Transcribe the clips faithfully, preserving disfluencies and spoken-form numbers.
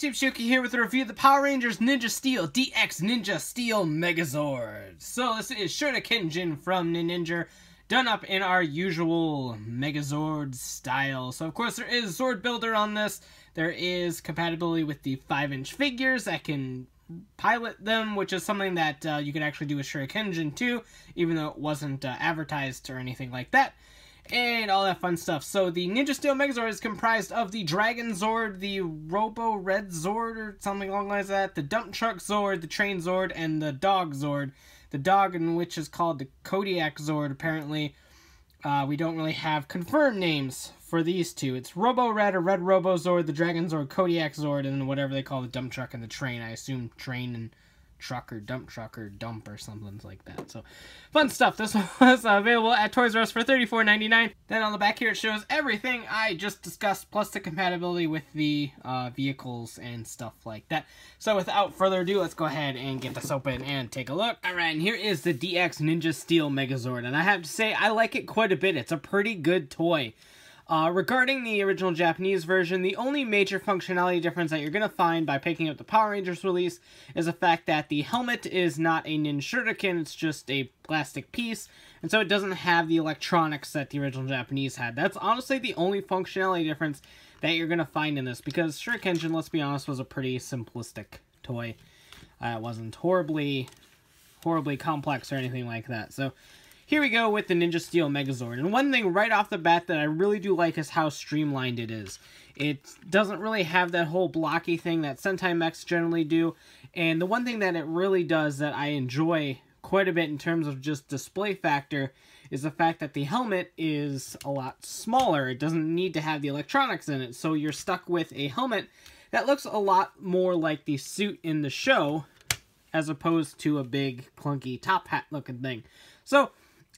YouTube, Shuki here with a review of the Power Rangers Ninja Steel D X Ninja Steel Megazord. So this is Shurikenjin from Ninninger, done up in our usual Megazord style. So of course there is Zord Builder on this. There is compatibility with the five inch figures that can pilot them, which is something that uh, you could actually do with Shurikenjin too, even though it wasn't uh, advertised or anything like that. And all that fun stuff. So the Ninja Steel Megazord is comprised of the Dragon Zord, the Robo Red Zord, or something along the lines of that, the Dump Truck Zord, the Train Zord, and the Dog Zord. The dog in which is called the Kodiak Zord, apparently. Uh, we don't really have confirmed names for these two. It's Robo Red or Red Robo Zord, the Dragon Zord, Kodiak Zord, and whatever they call the Dump Truck and the Train. I assume Train and Truck or Dump Truck or Dump or something like that. So fun stuff. This was available at Toys R Us for thirty-four ninety-nine. Then on the back here it shows everything I just discussed, plus the compatibility with the uh, vehicles and stuff like that. So without further ado, let's go ahead and get this open and take a look. Alright, and here is the D X Ninja Steel Megazord, and I have to say I like it quite a bit. It's a pretty good toy. Uh, regarding the original Japanese version, the only major functionality difference that you're going to find by picking up the Power Rangers release is the fact that the helmet is not a Ninshuriken, it's just a plastic piece, and so it doesn't have the electronics that the original Japanese had. That's honestly the only functionality difference that you're going to find in this, because Shurikenjin, let's be honest, was a pretty simplistic toy. Uh, it wasn't horribly, horribly complex or anything like that, so here we go with the Ninja Steel Megazord, and one thing right off the bat that I really do like is how streamlined it is. It doesn't really have that whole blocky thing that Sentai mechs generally do, and the one thing that it really does that I enjoy quite a bit in terms of just display factor is the fact that the helmet is a lot smaller. It doesn't need to have the electronics in it, so you're stuck with a helmet that looks a lot more like the suit in the show as opposed to a big clunky top hat looking thing. So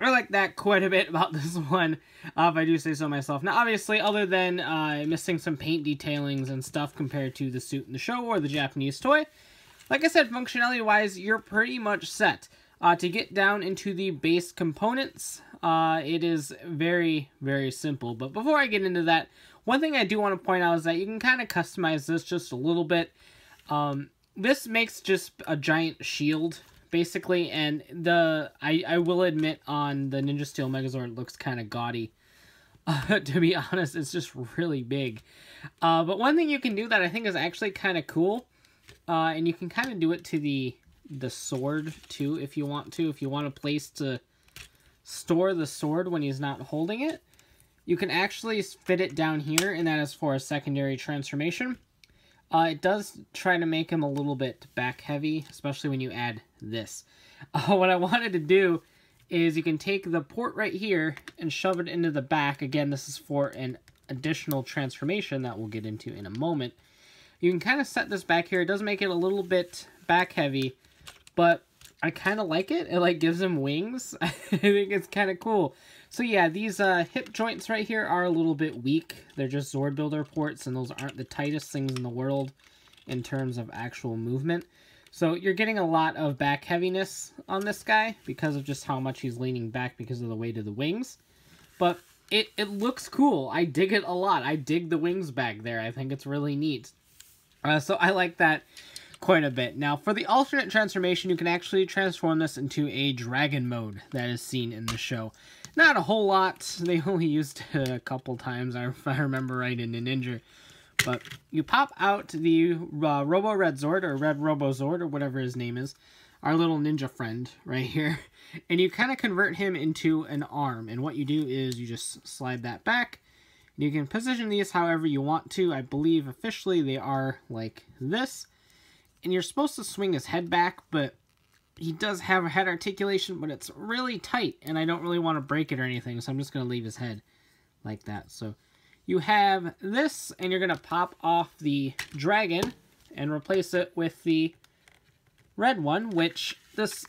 I like that quite a bit about this one, uh, if I do say so myself. Now, obviously, other than uh, missing some paint detailings and stuff compared to the suit in the show or the Japanese toy, like I said, functionality-wise, you're pretty much set. Uh, to get down into the base components, uh, it is very, very simple. But before I get into that, one thing I do want to point out is that you can kind of customize this just a little bit. Um, this makes just a giant shield, basically, and the I, I will admit on the Ninja Steel Megazord, it looks kind of gaudy. Uh, to be honest, it's just really big. Uh, but one thing you can do that I think is actually kind of cool, uh, and you can kind of do it to the the sword too if you want to. If you want a place to store the sword when he's not holding it, you can actually fit it down here, and that is for a secondary transformation. Uh, it does try to make him a little bit back heavy, especially when you add this. Uh, what I wanted to do is you can take the port right here and shove it into the back. Again, this is for an additional transformation that we'll get into in a moment. You can kind of set this back here. It does make it a little bit back heavy, but I kind of like it. It like gives him wings. I think it's kind of cool. So yeah, these uh, hip joints right here are a little bit weak. They're just Zord Builder ports, and those aren't the tightest things in the world in terms of actual movement. So you're getting a lot of back heaviness on this guy because of just how much he's leaning back because of the weight of the wings. But it, it looks cool. I dig it a lot. I dig the wings back there. I think it's really neat. Uh, so I like that quite a bit. Now, for the alternate transformation, you can actually transform this into a dragon mode that is seen in the show. Not a whole lot. They only used it a couple times, if I remember right, in Ninja. But you pop out the uh, Robo Red Zord, or Red Robo Zord, or whatever his name is, our little ninja friend right here, and you kind of convert him into an arm. And what you do is you just slide that back. You can position these however you want to. I believe officially they are like this. And you're supposed to swing his head back, but he does have a head articulation, but it's really tight, and I don't really want to break it or anything, so I'm just going to leave his head like that. So you have this, and you're going to pop off the dragon and replace it with the red one, which this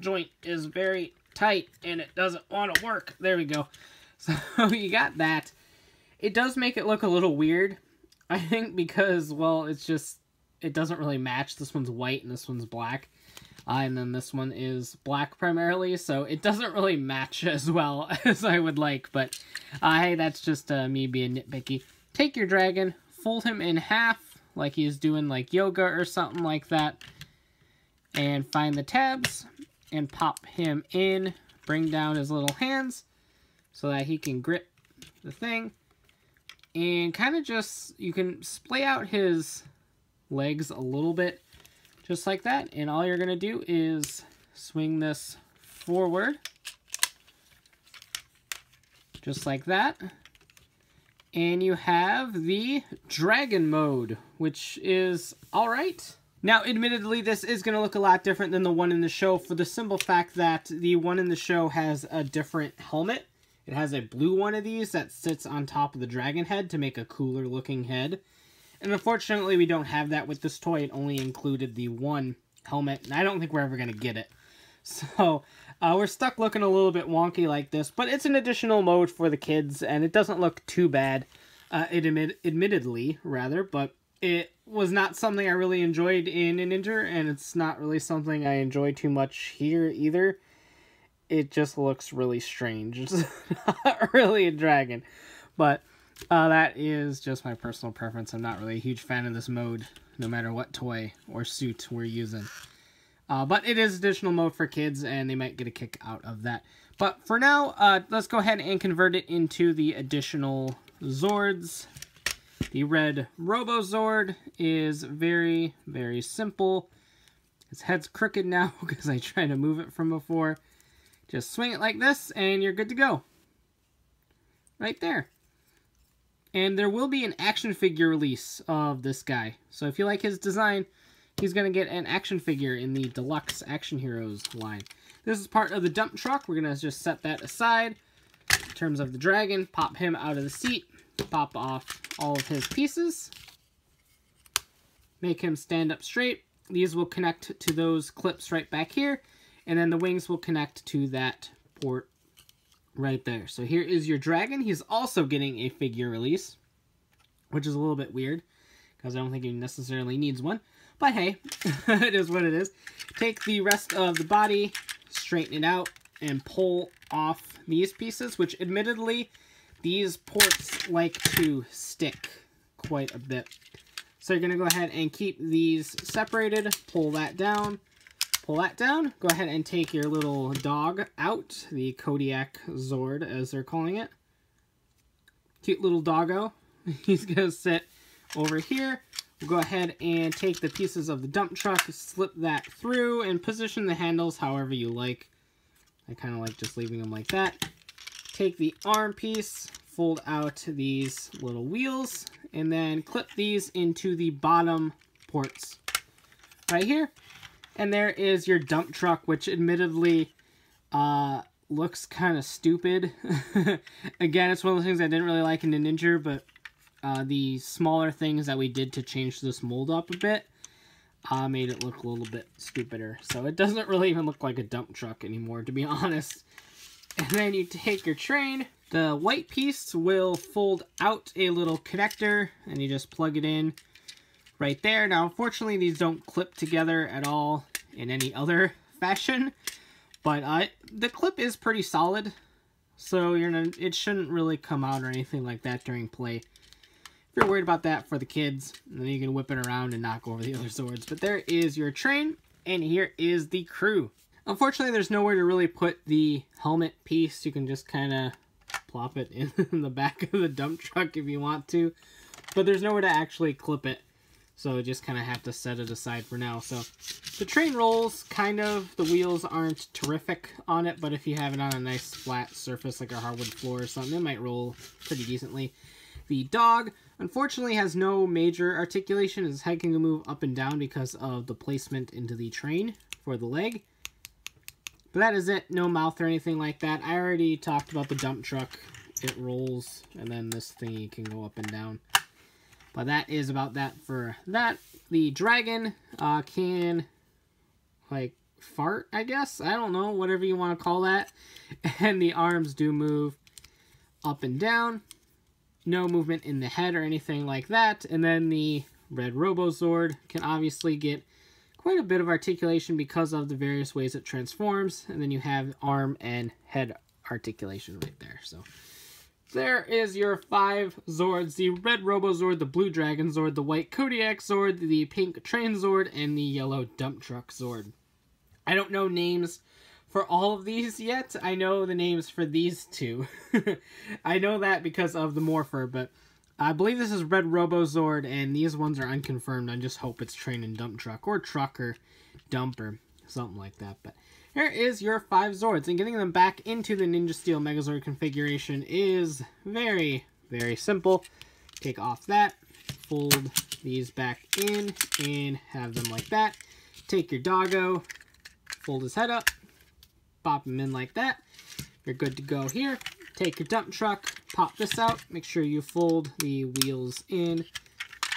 joint is very tight, and it doesn't want to work. There we go. So you got that. It does make it look a little weird, I think, because, well, it's just, it doesn't really match. This one's white and this one's black. Uh, and then this one is black primarily, so it doesn't really match as well as I would like. But uh, hey, that's just uh, me being nitpicky. Take your dragon, fold him in half like he's doing like yoga or something like that, and find the tabs and pop him in, bring down his little hands so that he can grip the thing, and kind of just, you can splay out his legs a little bit just like that, and all you're going to do is swing this forward just like that, and you have the dragon mode, which is alright. Now, admittedly, this is going to look a lot different than the one in the show for the simple fact that the one in the show has a different helmet. It has a blue one of these that sits on top of the dragon head to make a cooler looking head. And unfortunately, we don't have that with this toy. It only included the one helmet, and I don't think we're ever going to get it. So, uh, we're stuck looking a little bit wonky like this, but it's an additional mode for the kids, and it doesn't look too bad, uh, it admit admittedly, rather, but it was not something I really enjoyed in Ninninger, and it's not really something I enjoy too much here either. It just looks really strange. It's not really a dragon, but uh, that is just my personal preference. I'm not really a huge fan of this mode, no matter what toy or suit we're using. Uh, but it is additional mode for kids, and they might get a kick out of that. But for now, uh, let's go ahead and convert it into the additional Zords. The red Robozord is very, very simple. His head's crooked now because I tried to move it from before. Just swing it like this, and you're good to go. Right there. And there will be an action figure release of this guy. So if you like his design, he's going to get an action figure in the Deluxe Action Heroes line. This is part of the dump truck. We're going to just set that aside. In terms of the dragon, pop him out of the seat. Pop off all of his pieces. Make him stand up straight. These will connect to those clips right back here. And then the wings will connect to that port right there. So here is your dragon. He's also getting a figure release, which is a little bit weird because I don't think he necessarily needs one. But hey, it is what it is. Take the rest of the body, straighten it out, and pull off these pieces, which admittedly, these ports like to stick quite a bit. So you're going to go ahead and keep these separated, pull that down. Pull that down, go ahead and take your little dog out, the Kodiak Zord as they're calling it. Cute little doggo. He's going to sit over here. We'll go ahead and take the pieces of the dump truck, slip that through, and position the handles however you like. I kind of like just leaving them like that. Take the arm piece, fold out these little wheels, and then clip these into the bottom ports right here. And there is your dump truck, which admittedly uh, looks kind of stupid. Again, it's one of the things I didn't really like in the Ninja, but uh, the smaller things that we did to change this mold up a bit uh, made it look a little bit stupider. So it doesn't really even look like a dump truck anymore, to be honest. And then you take your train. The white piece will fold out a little connector, and you just plug it in. Right there. Now, unfortunately, these don't clip together at all in any other fashion, but uh, the clip is pretty solid, so you're not, it shouldn't really come out or anything like that during play. If you're worried about that for the kids, then you can whip it around and knock over the other Zords. But there is your train, and here is the crew. Unfortunately, there's nowhere to really put the helmet piece. You can just kind of plop it in the back of the dump truck if you want to, but there's nowhere to actually clip it. So I just kind of have to set it aside for now. So the train rolls, kind of. The wheels aren't terrific on it, but if you have it on a nice flat surface like a hardwood floor or something, it might roll pretty decently. The dog, unfortunately, has no major articulation. His head can move up and down because of the placement into the train for the leg. But that is it. No mouth or anything like that. I already talked about the dump truck. It rolls, and then this thingy can go up and down. But that is about that for that. The dragon uh, can, like, fart, I guess? I don't know, whatever you want to call that. And the arms do move up and down. No movement in the head or anything like that. And then the red Robozord can obviously get quite a bit of articulation because of the various ways it transforms. And then you have arm and head articulation right there. So there is your five Zords: the red Robozord, the blue Dragon Zord, the white Kodiak Zord, the pink Train Zord, and the yellow Dump Truck Zord. I don't know names for all of these yet. I know the names for these two. I know that because of the Morpher, but I believe this is red Robozord, and these ones are unconfirmed. I just hope it's Train and Dump Truck, or Truck, or Dump, or something like that. But here is your five Zords, and getting them back into the Ninja Steel Megazord configuration is very, very simple. Take off that, fold these back in, and have them like that. Take your doggo, fold his head up, pop him in like that. You're good to go here. Take your dump truck, pop this out, make sure you fold the wheels in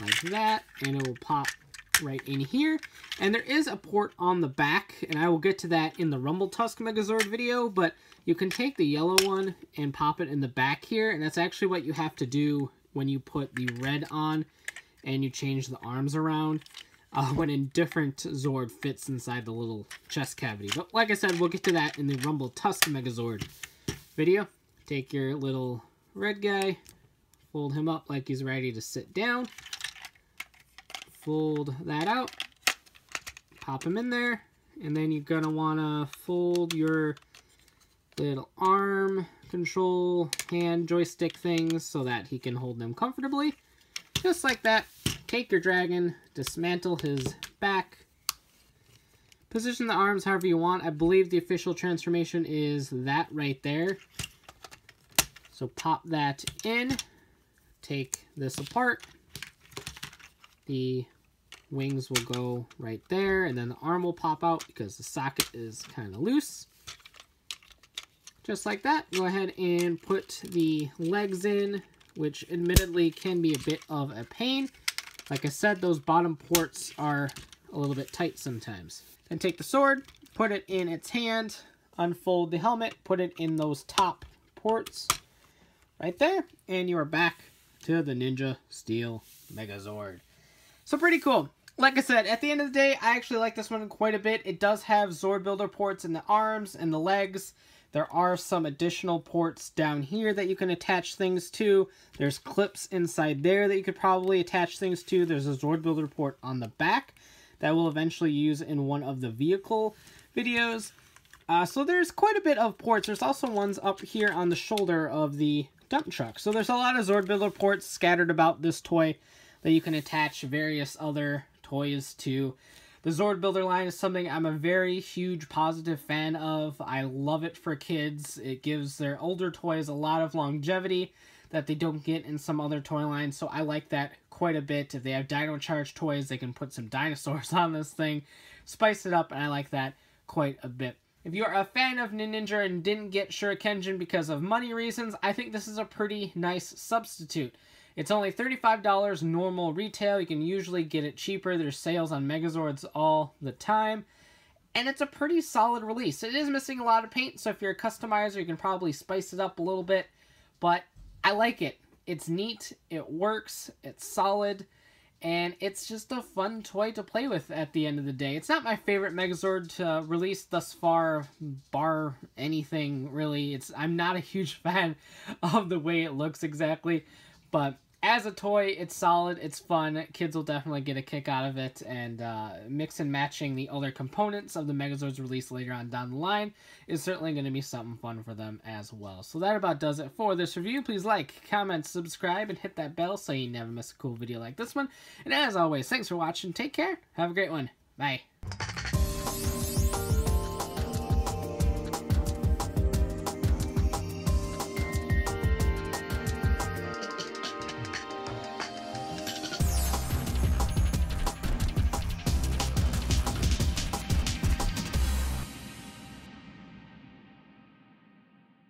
like that, and it will pop right in here. And there is a port on the back, and I will get to that in the Rumble Tusk Megazord video, but you can take the yellow one and pop it in the back here, and that's actually what you have to do when you put the red on and you change the arms around uh, when a different Zord fits inside the little chest cavity. But like I said, we'll get to that in the Rumble Tusk Megazord video. Take your little red guy, fold him up like he's ready to sit down. Fold that out, pop him in there, and then you're going to want to fold your little arm control hand joystick things so that he can hold them comfortably. Just like that. Take your dragon, dismantle his back, position the arms however you want. I believe the official transformation is that right there. So pop that in, take this apart. The wings will go right there, and then the arm will pop out because the socket is kind of loose. Just like that. Go ahead and put the legs in, which admittedly can be a bit of a pain. Like I said, those bottom ports are a little bit tight sometimes. Then take the sword, put it in its hand, unfold the helmet, put it in those top ports right there, and you are back to the Ninja Steel Megazord. So pretty cool. Like I said, at the end of the day, I actually like this one quite a bit. It does have Zord Builder ports in the arms and the legs. There are some additional ports down here that you can attach things to. There's clips inside there that you could probably attach things to. There's a Zord Builder port on the back that we'll eventually use in one of the vehicle videos. Uh, so there's quite a bit of ports. There's also ones up here on the shoulder of the dump truck. So there's a lot of Zord Builder ports scattered about this toy that you can attach various other toys to. The Zord Builder line is something I'm a very huge positive fan of. I love it for kids. It gives their older toys a lot of longevity that they don't get in some other toy lines, so I like that quite a bit. If they have Dino Charge toys, they can put some dinosaurs on this thing, spice it up, and I like that quite a bit. If you're a fan of Ninninger and didn't get Shurikenjin because of money reasons, I think this is a pretty nice substitute. It's only thirty-five dollars normal retail. You can usually get it cheaper. There's sales on Megazords all the time. And it's a pretty solid release. It is missing a lot of paint, so if you're a customizer, you can probably spice it up a little bit. But I like it. It's neat. It works. It's solid. And it's just a fun toy to play with at the end of the day. It's not my favorite Megazord to release thus far, bar anything, really. It's I'm not a huge fan of the way it looks exactly. But as a toy, it's solid, it's fun, kids will definitely get a kick out of it, and uh, mix and matching the other components of the Megazord's release later on down the line is certainly going to be something fun for them as well. So that about does it for this review. Please like, comment, subscribe, and hit that bell so you never miss a cool video like this one. And as always, thanks for watching, take care, have a great one, bye.